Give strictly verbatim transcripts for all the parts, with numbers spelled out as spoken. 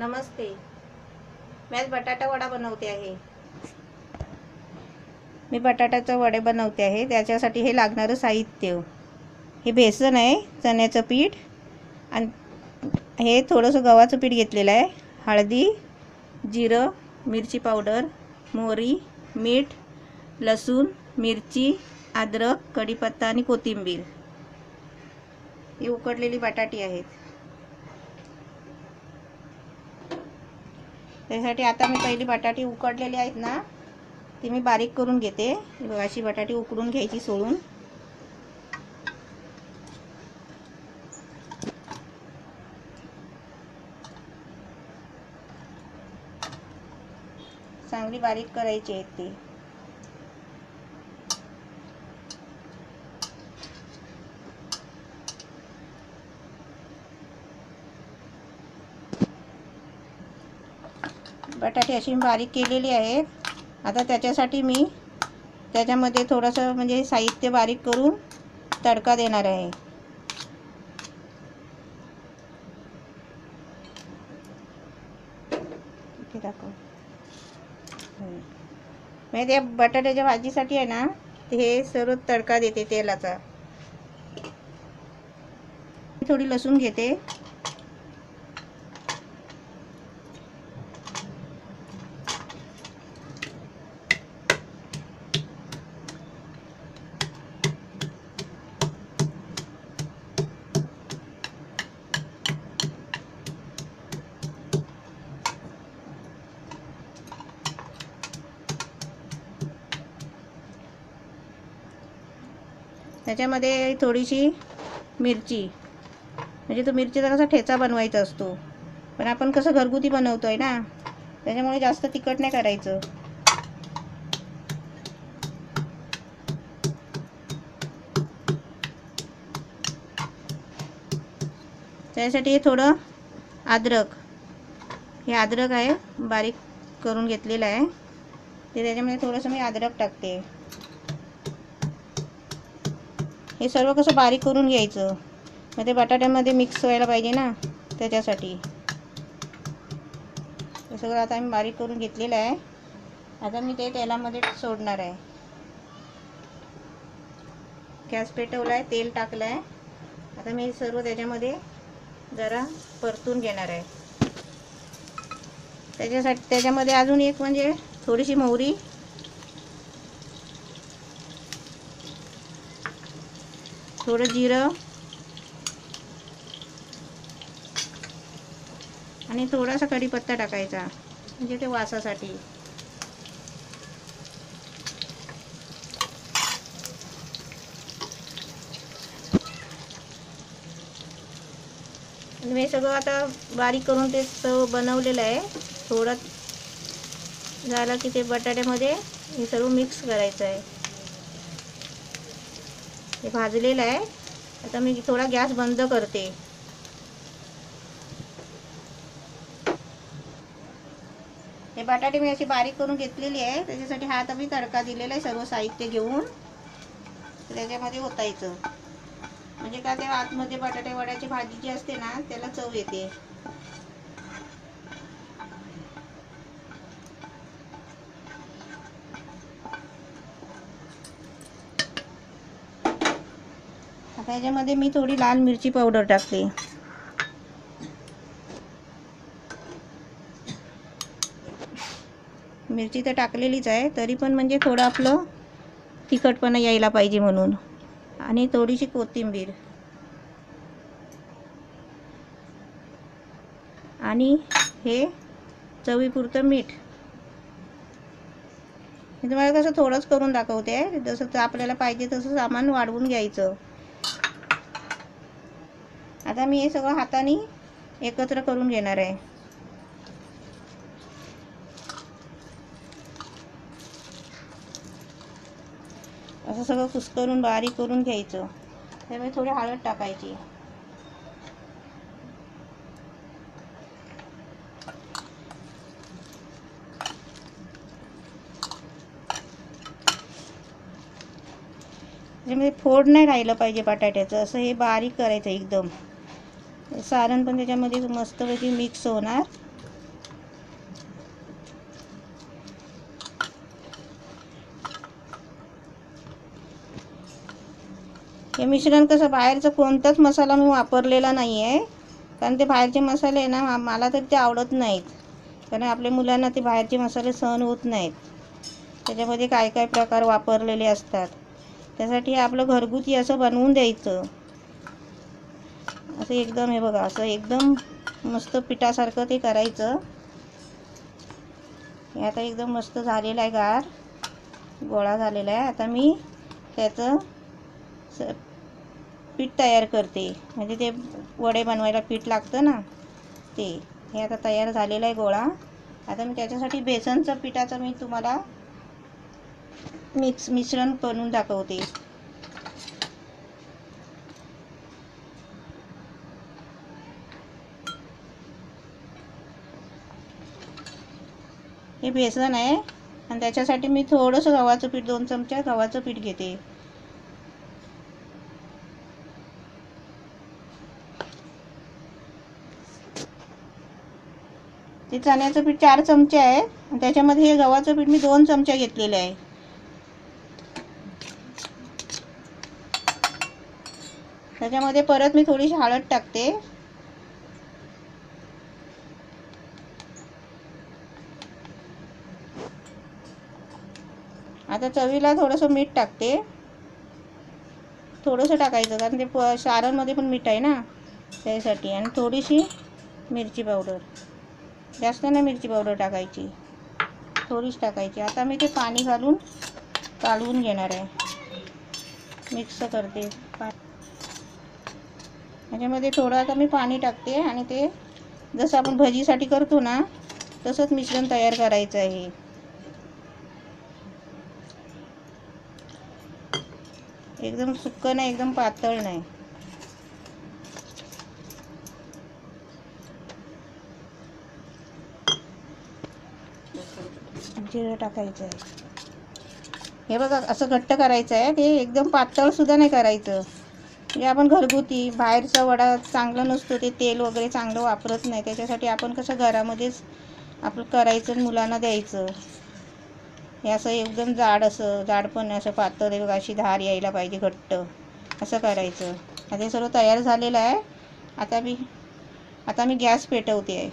नमस्ते, मी बटाटा वडा बनवते आहे। मी बटाट्याचे वडे बनवते आहे। त्याच्यासाठी हे लागणारे साहित्य हे बेसन आहे, चण्याचे पीठ आणि हे थोडंसं गव्हाचे पीठ घेतलेलं आहे, हळदी, जिरे, मिरची पावडर, मोहरी, मीठ, लसूण, मिरची, अद्रक, कढीपत्ता आणि कोथिंबीर। ही उकडलेली बटाटी आहेत। त्यासाठी आता मी पहिली बटाटी उकडलेली आहेत ना, ती मी बारीक करून घेते। अशी बटाटी उकडून घ्यायची सोडून। चांगली बारीक करायची आहेत ती। बटाटे अशी बारीक केलेली आहेत। आता त्याच्यासाठी मी त्याच्यामध्ये थोडंसं म्हणजे साहित्य बारीक करून तडका देणार आहे। इथे टाकू मी त्या बटाट्याच्या भाजीसाठी आहे ना, हे सर्व तडका देते तेलाचा। थोडी लसूण घेते, त्याच्यामध्ये थोडीशी मिरची, म्हणजे तो मिरचीचा कसा ठेचा बनवायचा असतो, पण आपण कसं घरगुती बनवतो आहे ना, त्याच्यामुळे जास्त तिखट नाही करायचं। त्यासाठी थोडं अद्रक, हे अद्रक आहे बारीक करून घेतलेलं आहे ते, त्याच्यामध्ये थोडंसं मी अद्रक टाकते। हे सर्व कसं बारीक करून घ्यायचं, मग ते बटाट्यामध्ये मिक्स व्हायला पाहिजे ना, त्याच्यासाठी हे सगळं आता मी बारीक करून घेतलेलं आहे। आता मी ते तेलामध्ये सोडणार आहे। गॅस पेटवला आहे, तेल टाकलं आहे। आता मी सर्व त्याच्यामध्ये जरा परतून घेणार आहे। त्याच्यासाठी त्याच्यामध्ये अजून एक म्हणजे थोडीशी मोहरी, थोडं जिरं आणि थोडासा कढीपत्ता टाकायचा, म्हणजे ते वासासाठी। हे सगळं आता बारीक करून ते बनवलेलं आहे, थोडं झालं की ते बटाट्यामध्ये हे सर्व मिक्स करायचं आहे। हे भाजलेलं आहे। आता मी थोडा गॅस बंद करते। हे बटाटे मी अशी बारीक करून घेतलेली आहे, त्याच्यासाठी हा आता मी तडका दिलेला आहे सर्व साहित्य घेऊन। त्याच्यामध्ये ओतायचं, म्हणजे का ते आतमध्ये बटाटे वड्याची भाजी जी असते ना, त्याला चव येते। त्याच्यामध्ये मी थोडी लाल मिरची पावडर टाकते। मिरची तर टाकलेलीच आहे, तरी पण म्हणजे थोडं आपलं तिखटपणा यायला पाहिजे म्हणून, आणि थोडीशी कोथिंबीर आणि हे चवीपुरतं मीठ। मी तुम्हाला कसं थोडंच करून दाखवते, जसं आपल्याला पाहिजे तसं सामान वाढवून घ्यायचं। आता मी हे सगळं हाताने एकत्र करून घेणार आहे। असं सगळं कुस्करून बारीक करून घ्यायचं। त्यामुळे थोडी हळद टाकायची, म्हणजे फोड नाही राहिलं पाहिजे बटाट्याचं। असं हे बारीक करायचं एकदम, सारण पण त्याच्यामध्ये मस्तपैकी मिक्स होणार। हे मिश्रण कसं बाहेरचं कोणताच मसाला मी वापरलेला नाही आहे, कारण ते बाहेरचे मसाले ना मला तर ते आवडत नाहीत, कारण आपल्या मुलांना ते बाहेरचे मसाले सहन होत नाहीत. त्याच्यामध्ये काय काय प्रकार वापरलेले असतात, त्यासाठी आपलं घरगुती असं बनवून द्यायचं. असं एकदम हे बघा, असं एकदम मस्त पिठासारखं ते करायचं. हे आता एकदम मस्त झालेला आहे, गार गोळा झालेला आहे. आता मी त्याचं स पीठ तयार करते, म्हणजे ते वडे बनवायला पीठ लागतं ना ते. हे आता तयार झालेला आहे गोळा. आता मी त्याच्यासाठी बेसनचं पिठाचं मी तुम्हाला मिक्स मिश्रण बनवून दाखवते. हे बेसन आहे आणि त्याच्यासाठी मी थोडंसं गव्हाचं पीठ, दोन चमचे गव्हाचं पीठ घेते. ते चण्याचं पीठ चार चमचे आहे आणि त्याच्यामध्ये हे गव्हाचं पीठ मी दोन चमचे घेतलेलं आहे. त्याच्यामध्ये परत मी थोडीशी हळद टाकते. आता चवीला थोडंसं मीठ टाकते, थोडंसं टाकायचं कारण ते सारणमध्ये पण मीठ आहे ना त्यासाठी. आणि थोडीशी मिरची पावडर, जास्त नाही मिरची पावडर टाकायची, थोडीच टाकायची. आता मी ते पाणी घालून कालवून घेणार आहे, मिक्स करते. त्याच्यामध्ये थोडं आता मी पाणी टाकते आणि ते जसं आपण भजीसाठी करतो ना तसंच मिश्रण तयार करायचं आहे. एकदम सुक्क नाही, एकदम पातळ नाही. जिरं टाकायचं आहे. हे बघा असं घट्ट करायचं आहे, ते एकदम पातळ सुद्धा नाही करायचं. म्हणजे आपण घरगुती बाहेरचा वडा चांगला नसतो, ते तेल वगैरे चांगलं वापरत नाही, त्याच्यासाठी आपण कसं घरामध्येच आपलं करायचं आणि मुलांना द्यायचं. हे असं एकदम जाड, असं जाड पण असं पातळ आहे बघा, अशी धार यायला पाहिजे, घट्ट असं करायचं. आता हे सर्व तयार झालेलं आहे. आता मी आता मी गॅस पेटवते आहे.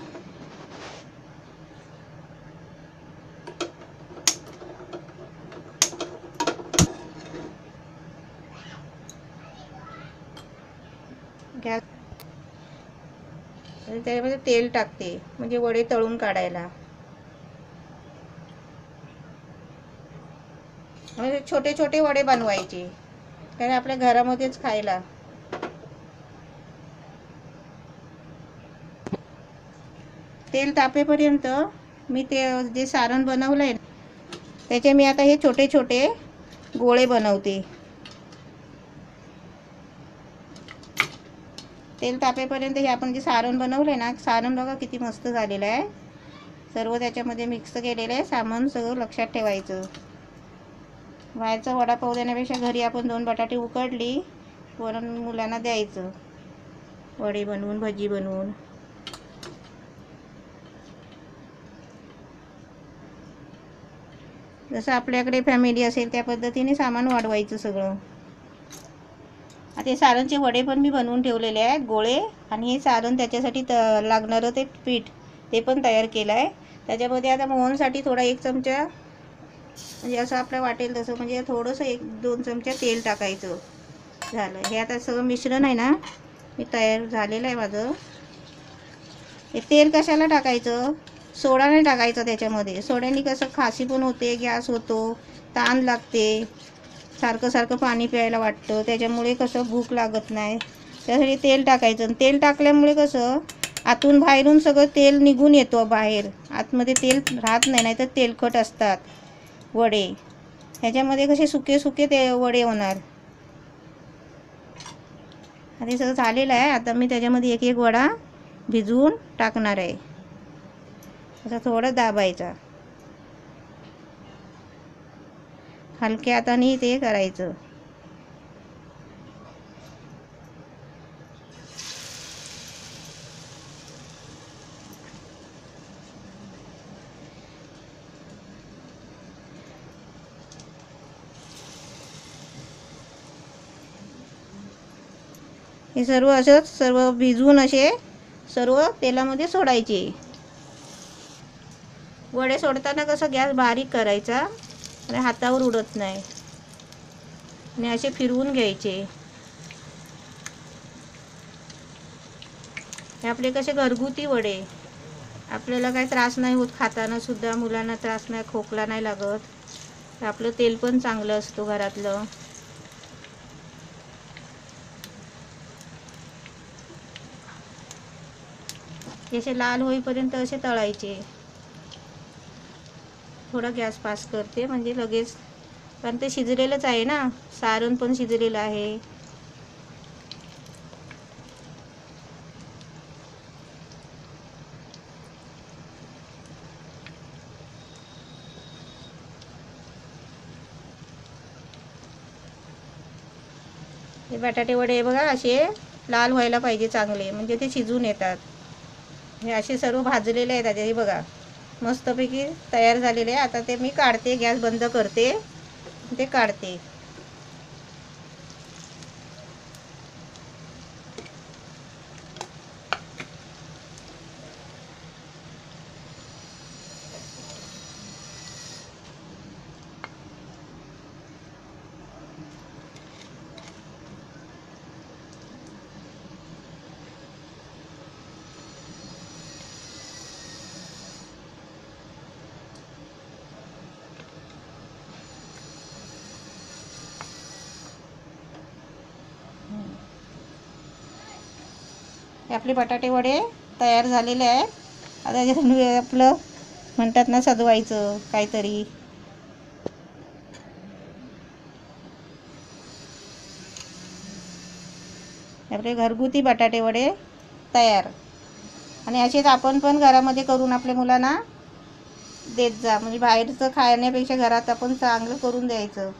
गॅस त्याच्यामध्ये तेल टाकते, म्हणजे वडे तळून काढायला. म्हणजे छोटे छोटे वडे बनवायचे, कारण आपल्या घरामध्येच खायला. तेल तापेपर्यंत मी ते जे सारण बनवलं आहे त्याचे मी आता हे छोटे छोटे गोळे बनवते. तेल तापेपर्यंत हे आपण जे सारण बनवलं आहे ना, सारण बघा किती मस्त झालेलं आहे. सर्व त्याच्यामध्ये मिक्स केलेलं आहे, सामान सगळं लक्षात ठेवायचं. बाहेरचा वडापाव देण्यापेक्षा घरी आपण दोन बटाटे उकडली वरून मुलांना द्यायचं, वडे बनवून भजी बनवून. जसं आपल्याकडे फॅमिली असेल त्या पद्धतीने सामान वाढवायचं सगळं. आता हे सारणचे वडे पण मी बनवून ठेवलेले आहेत, गोळे. आणि हे सारण त्याच्यासाठी त लागणारं ते पीठ ते पण तयार केलं आहे. त्याच्यामध्ये आता मोहनसाठी थोडा एक चमचा, म्हणजे असं आपलं वाटेल तसं, म्हणजे थोडंसं एक दोन चमचा तेल टाकायचं. झालं. हे आता सगळं मिश्रण आहे ना मी तयार झालेलं आहे माझं. हे तेल कशाला टाकायचं, सोडा नाही टाकायचा त्याच्यामध्ये. सोड्याने कसं खासी पण होते, गॅस होतो, ताण लागते, सारखं सारखं पाणी प्यायला वाटतं, त्याच्यामुळे कसं भूक लागत नाही. त्यासाठी तेल टाकायचं. आणि तेल टाकल्यामुळे कसं आतून बाहेरून सगळं तेल निघून येतो बाहेर, आतमध्ये तेल राहत नाही, नाहीतर तेलकट असतात वडे. ह्याच्यामध्ये कसे सुके सुके ते वडे होणार. आणि सगळं झालेलं आहे. आता मी त्याच्यामध्ये एक एक वडा भिजवून टाकणार आहे, असं थोडं दाबायचा हलक्या हाताने ते करायचं. हे सर्व असंच सर्व भिजवून असे सर्व तेलामध्ये सोडायचे। वडे सोडताना कसं गॅस बारीक करायचा आणि हातावर उडत नाही आणि असे फिरवून घ्यायचे। हे आपले कसे घरगुती वडे, आपल्याला काही त्रास नाही होत, खाताना सुद्धा मुलांना त्रास नाही, खोकला नाही लागत। आपलं तेल पण चांगलं असतो घरातलं। जसे लाल होईपर्यंत असे तळायचे। थोड़ा गॅस पास करते म्हणजे लगेच, कारण ते शिजलेलंच आहे ना, सारण पण शिजलेलं आहे। हे बटाटे वडे बघा असे लाल व्हायला पाहिजे चांगले, म्हणजे ते शिजून येतात। हे असे सर्व भाजलेले आहेत आता, हे बघा मस्तपैकी तयार झालेले आहे। आता ते मी काढते, गॅस बंद करते, ते काढते। आपले बटाटे वडे तयार झालेले आहेत। आता जे आपलं म्हणतात ना सजवायचं काहीतरी, आपले घरगुती बटाटे वडे तयार। आणि असेच आपण पण घरामध्ये करून आपल्या मुलांना देत जा, म्हणजे बाहेरचं खाण्यापेक्षा घरात आपण चांगलं करून द्यायचं।